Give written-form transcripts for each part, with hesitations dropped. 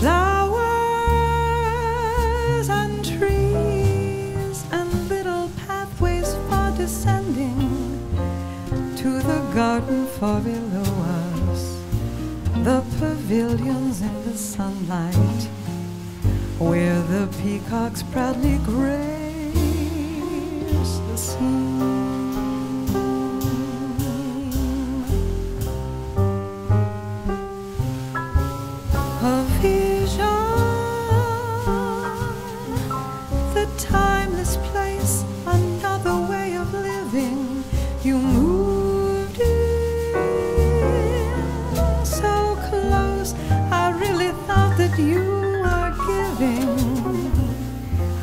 Flowers and trees and little pathways far descending to the garden far below us, the pavilions in the sunlight where the peacocks proudly grace the scene. Timeless place, another way of living. You moved in so close, I really thought that you were giving.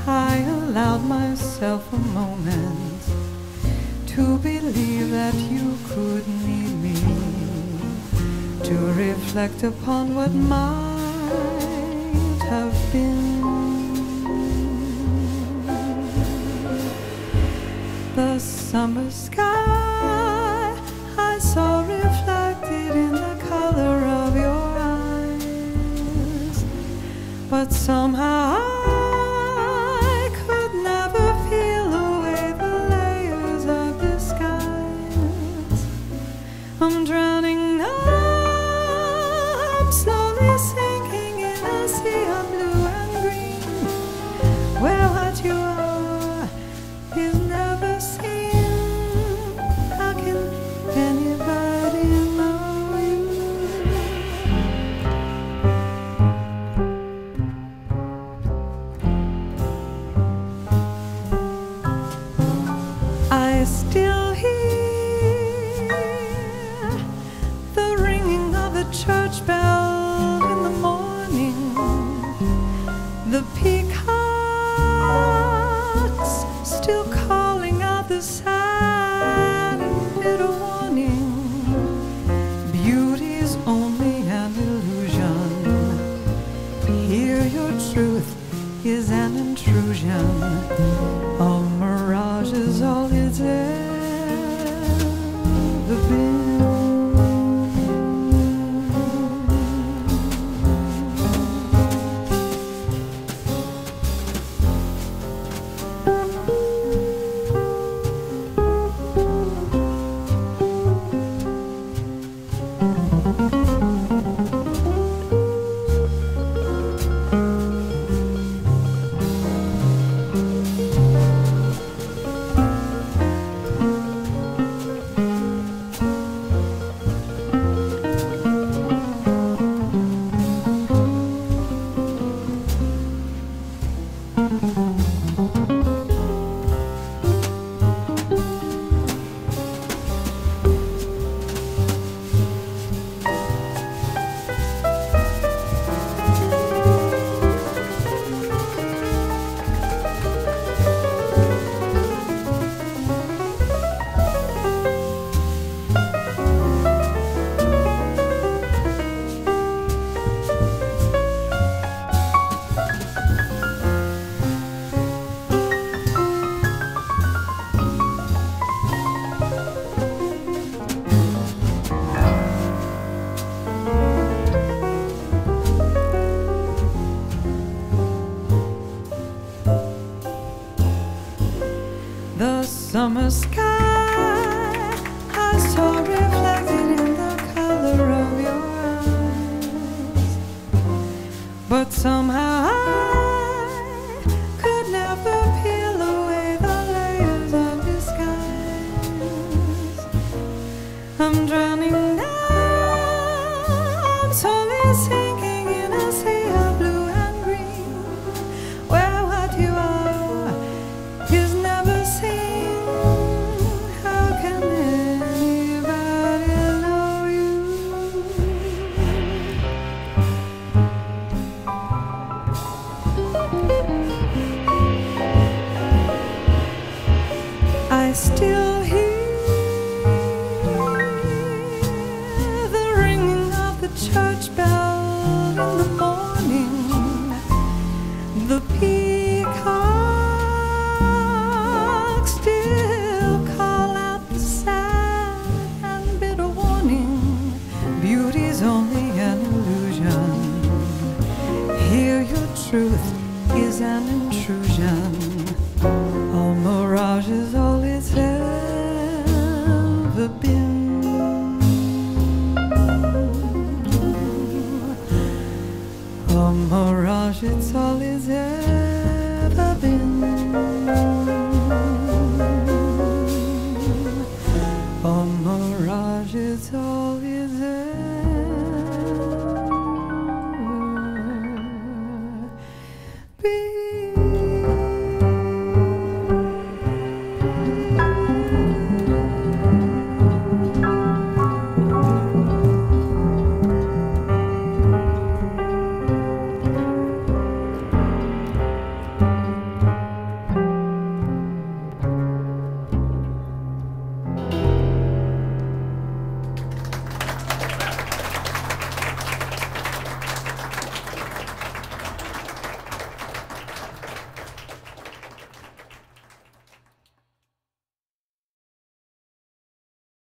I allowed myself a moment to believe that you could need me, to reflect upon what might have been. The summer sky I saw reflected in the color of your eyes, but somehow I could never peel away the layers of disguise. I'm drowning now, I'm slowly sinking in a sea of blue and green, where what you are is never. I still hear the ringing of the church bell in the morning, the peacocks still calling out the sad and bitter warning. Beauty's only an illusion, here your truth is an intrusion. A mirage is all it's ever been. The summer sky I saw reflected in the color of your eyes, but somehow I could never peel away the layers of disguise. I'm drowning now, I'm slowly sinking in a sea of blue and green, where what you are is never seen. I still